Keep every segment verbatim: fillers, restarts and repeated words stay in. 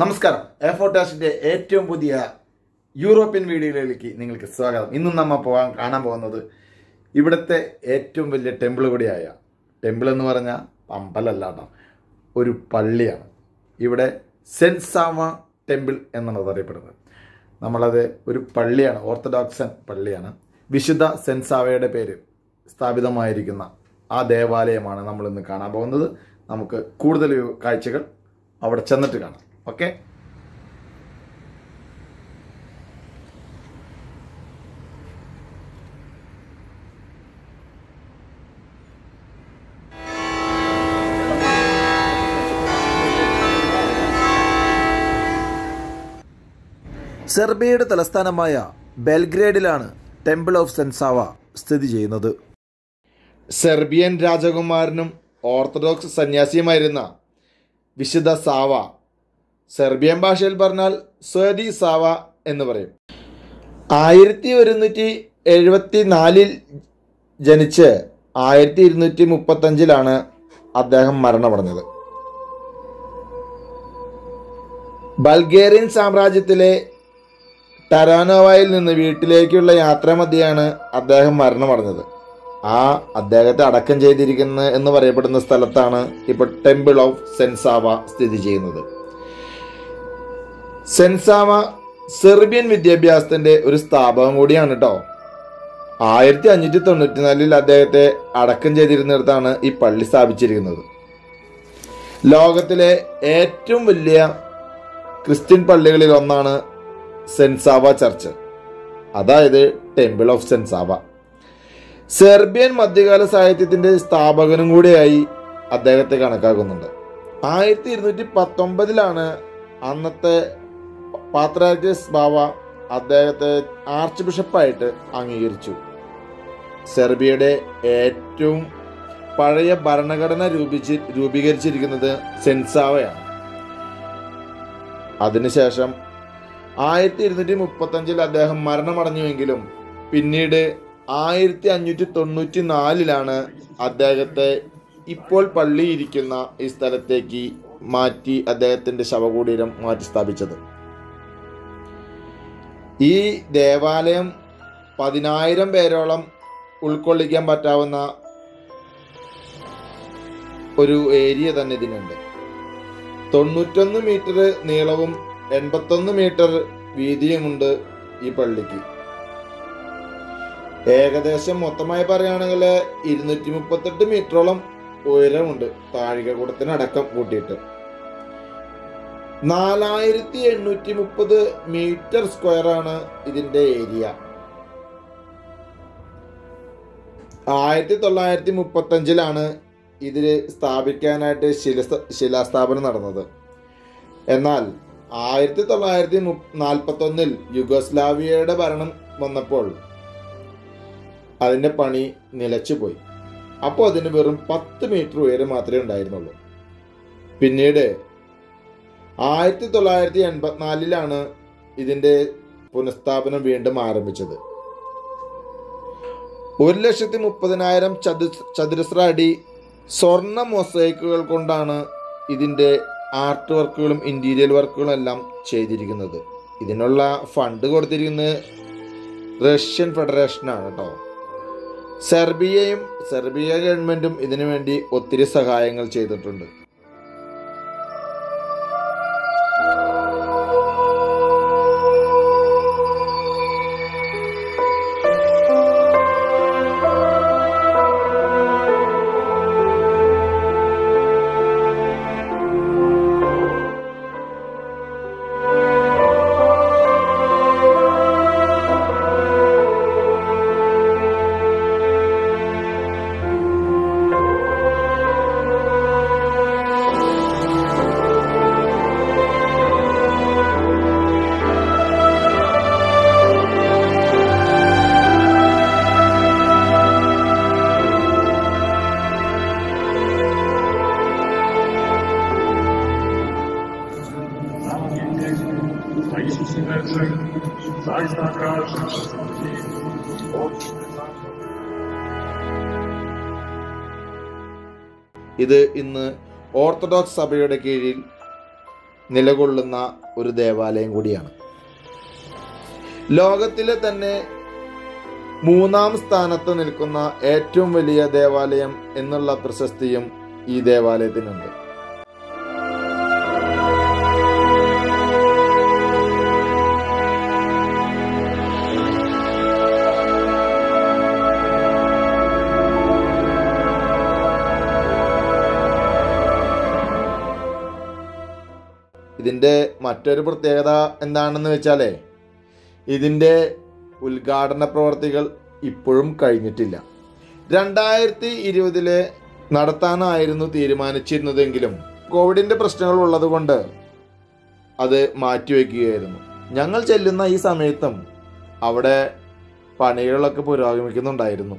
Namaskaram, Effortashi'nte ettavum puthiya European videoyilekku ningalkku swagatham. Innum namma povan kaanan povunnu ividutte ettavum veliya temple kodiyaya. Temple ennu paranja ambalalla ṭa. Oru palliyanu. Ivide Saint Sava temple ennanu ariyappedunnathu. Nammalade oru palliyanu, Orthodox palliyanu. Vishudha Saint Savayude peru സ്ഥാപിതമായിരിക്കുന്ന ആ ദേവാലയമാണ് നമ്മൾ ഇന്ന് കാണാൻ പോകുന്നത്. നമുക്ക് കൂടുതൽ കാഴ്ചകൾ അവിടെ ചെന്നിട്ട് കാണാം. ഓക്കേ, സെർബിയയുടെ തലസ്ഥാനമായ ബെൽഗ്രേഡിലാണ് ടെമ്പിൾ ഓഫ് സെന്റ് സാവ സ്ഥിതി ചെയ്യുന്നത്. സെർബിയൻ രാജകുമാരനും ഓർത്തഡോക്സ് സന്യാസിയുമായിരുന്ന വിശുദ്ധ സാവ, സെർബിയൻ ഭാഷയിൽ പറഞ്ഞാൽ സ്വരി സാവ എന്ന് പറയും, ആയിരത്തി ഒരുന്നൂറ്റി എഴുപത്തി നാലിൽ ജനിച്ച് ആയിരത്തി ഇരുന്നൂറ്റി മുപ്പത്തഞ്ചിലാണ് അദ്ദേഹം മരണമടഞ്ഞത്. ബൾഗേറിയൻ സാമ്രാജ്യത്തിലെ ടരാനോവായിൽ നിന്ന് വീട്ടിലേക്കുള്ള യാത്രാമധ്യയാണ് അദ്ദേഹം മരണമടഞ്ഞത്. ആ അദ്ദേഹത്തെ അടക്കം ചെയ്തിരിക്കുന്ന എന്ന് പറയപ്പെടുന്ന സ്ഥലത്താണ് ഇപ്പോൾ ടെമ്പിൾ ഓഫ് സെന്റ് സാവ സ്ഥിതി ചെയ്യുന്നത്. സെന്റ് സാവ സെർബിയൻ വിദ്യാഭ്യാസത്തിൻ്റെ ഒരു സ്ഥാപകം കൂടിയാണ് കേട്ടോ. ആയിരത്തി അഞ്ഞൂറ്റി തൊണ്ണൂറ്റിനാലിൽ അദ്ദേഹത്തെ അടക്കം ചെയ്തിരുന്നിടത്താണ് ഈ പള്ളി സ്ഥാപിച്ചിരിക്കുന്നത്. ലോകത്തിലെ ഏറ്റവും വലിയ ക്രിസ്ത്യൻ പള്ളികളിൽ ഒന്നാണ് സെന്റ് സാവ ചർച്ച്, അതായത് temple of saint Sava. Serbian മധ്യകാല സാഹിത്യത്തിൻ്റെ സ്ഥാപകനും കൂടിയായി അദ്ദേഹത്തെ കണക്കാക്കുന്നുണ്ട്. ആയിരത്തി ഇരുന്നൂറ്റി പത്തൊമ്പതിലാണ് അന്നത്തെ പാത്രാർക്കീസ് ബാവ അദ്ദേഹത്തെ ആർച്ച് ബിഷപ്പായിട്ട് അംഗീകരിച്ചു. സെർബിയയുടെ ഏറ്റവും പഴയ ഭരണഘടന രൂപീകരിച്ച് രൂപീകരിച്ചിരിക്കുന്നത് സെന്റ് സാവയാണ്. അതിനുശേഷം ആയിരത്തി ഇരുന്നൂറ്റി മുപ്പത്തഞ്ചിൽ അദ്ദേഹം മരണമടഞ്ഞുവെങ്കിലും പിന്നീട് ആയിരത്തി അഞ്ഞൂറ്റി തൊണ്ണൂറ്റി നാലിലാണ് അദ്ദേഹത്തെ ഇപ്പോൾ പള്ളിയിരിക്കുന്ന ഈ സ്ഥലത്തേക്ക് മാറ്റി അദ്ദേഹത്തിൻ്റെ ശവകുടീരം മാറ്റി സ്ഥാപിച്ചത്. ഈ ദേവാലയം പതിനായിരം പേരോളം ഉൾക്കൊള്ളിക്കാൻ പറ്റാവുന്ന ഒരു ഏരിയ തന്നെ ഇതിനുണ്ട്. തൊണ്ണൂറ്റൊന്ന് മീറ്റർ നീളവും എൺപത്തൊന്ന് മീറ്റർ വീതിയുമുണ്ട് ഈ പള്ളിക്ക്. ഏകദേശം മൊത്തമായി പറയുകയാണെങ്കിൽ ഇരുന്നൂറ്റി മുപ്പത്തെട്ട് മീറ്ററോളം ഉയരമുണ്ട്, താഴികകൂടത്തിനടക്കം കൂട്ടിയിട്ട്. നാലായിരത്തി എണ്ണൂറ്റി മുപ്പത് മീറ്റർ സ്ക്വയറാണ് ഇതിൻ്റെ ഏരിയ. ആയിരത്തി തൊള്ളായിരത്തി മുപ്പത്തഞ്ചിലാണ് ഇതിൽ സ്ഥാപിക്കാനായിട്ട് ശില ശിലാസ്ഥാപനം നടന്നത്. എന്നാൽ ആയിരത്തി തൊള്ളായിരത്തി മു നാൽപ്പത്തൊന്നിൽ യുഗോസ്ലാവിയയുടെ ഭരണം വന്നപ്പോൾ അതിൻ്റെ പണി നിലച്ചുപോയി. അപ്പോൾ അതിന് വെറും പത്ത് മീറ്റർ ഉയരം മാത്രമേ ഉണ്ടായിരുന്നുള്ളൂ. പിന്നീട് ആയിരത്തി തൊള്ളായിരത്തി എൺപത്തിനാലിലാണ് ഇതിൻ്റെ പുനഃസ്ഥാപനം വീണ്ടും ആരംഭിച്ചത്. ഒരു ലക്ഷത്തി മുപ്പതിനായിരം ചതു ചതുരശ്ര അടി സ്വർണ്ണ മൊസൈക്കുകൾ കൊണ്ടാണ് ഇതിൻ്റെ ആർട്ട് വർക്കുകളും ഇൻറ്റീരിയൽ വർക്കുകളും എല്ലാം ചെയ്തിരിക്കുന്നത്. ഇതിനുള്ള ഫണ്ട് കൊടുത്തിരിക്കുന്നത് റഷ്യൻ ഫെഡറേഷനാണ് കേട്ടോ. സെർബിയയും സെർബിയ ഗവൺമെൻറ്റും ഇതിനു വേണ്ടി ഒത്തിരി സഹായങ്ങൾ ചെയ്തിട്ടുണ്ട്. ഇത് ഇന്ന് ഓർത്തഡോക്സ് സഭയുടെ കീഴിൽ നിലകൊള്ളുന്ന ഒരു ദേവാലയം കൂടിയാണ്. ലോകത്തിലെ തന്നെ മൂന്നാം സ്ഥാനത്ത് നിൽക്കുന്ന ഏറ്റവും വലിയ ദേവാലയം എന്നുള്ള പ്രശസ്തിയും ഈ ദേവാലയത്തിനുണ്ട്. ഇതിൻ്റെ മറ്റൊരു പ്രത്യേകത എന്താണെന്ന് വെച്ചാൽ ഇതിൻ്റെ ഉദ്ഘാടന പ്രവർത്തികൾ ഇപ്പോഴും കഴിഞ്ഞിട്ടില്ല. രണ്ടായിരത്തി ഇരുപതില് നടത്താനായിരുന്നു തീരുമാനിച്ചിരുന്നതെങ്കിലും കോവിഡിൻ്റെ പ്രശ്നങ്ങൾ ഉള്ളതുകൊണ്ട് അത് മാറ്റിവെക്കുകയായിരുന്നു. ഞങ്ങൾ ചെല്ലുന്ന ഈ സമയത്തും അവിടെ പണികളൊക്കെ പുരോഗമിക്കുന്നുണ്ടായിരുന്നു.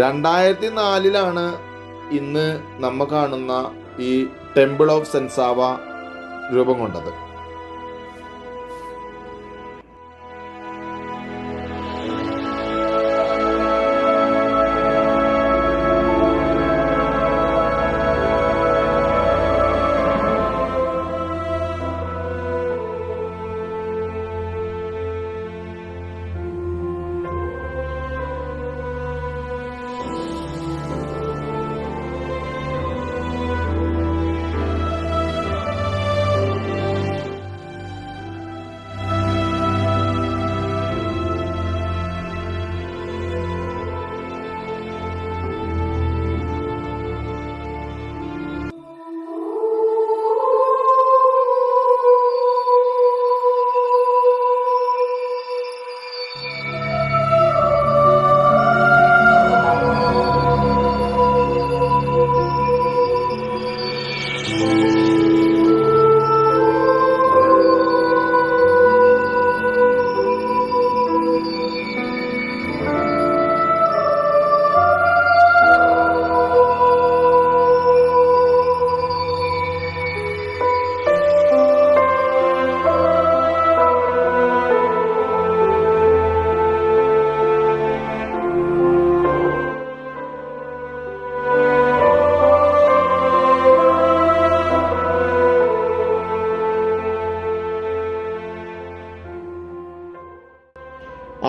രണ്ടായിരത്തി നാലിലാണ് ഇന്ന് നമ്മൾ കാണുന്ന ഈ ടെമ്പിൾ ഓഫ് സെന്റ് സാവ രൂപം കൊണ്ടത്.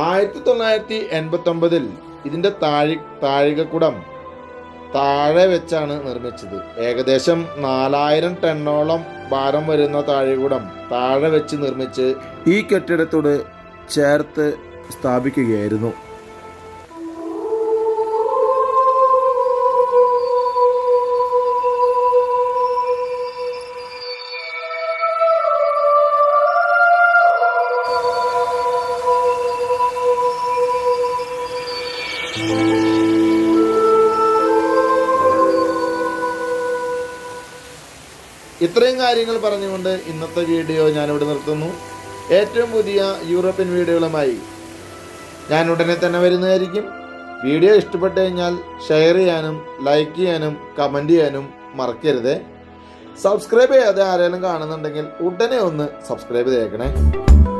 ആയിരത്തി തൊള്ളായിരത്തി എൺപത്തി ഒമ്പതിൽ ഇതിൻ്റെ താഴി താഴികക്കുടം താഴെ വെച്ചാണ് നിർമ്മിച്ചത്. ഏകദേശം നാലായിരം ടണ്ണോളം ഭാരം വരുന്ന താഴികക്കുടം താഴെ വെച്ച് നിർമ്മിച്ച് ഈ കെട്ടിടത്തോട് ചേർത്ത് സ്ഥാപിക്കുകയായിരുന്നു. ഇത്രയും കാര്യങ്ങൾ പറഞ്ഞുകൊണ്ട് ഇന്നത്തെ വീഡിയോ ഞാനിവിടെ നിർത്തുന്നു. ഏറ്റവും പുതിയ യൂറോപ്യൻ വീഡിയോകളുമായി ഞാൻ ഉടനെ തന്നെ വരുന്നതായിരിക്കും. വീഡിയോ ഇഷ്ടപ്പെട്ടു കഴിഞ്ഞാൽ ഷെയർ ചെയ്യാനും ലൈക്ക് ചെയ്യാനും കമൻറ്റ് ചെയ്യാനും മറക്കരുത്. സബ്സ്ക്രൈബ് ചെയ്യാതെ ആരെങ്കിലും കാണുന്നുണ്ടെങ്കിൽ ഉടനെ ഒന്ന് സബ്സ്ക്രൈബ് ചെയ്യണേ.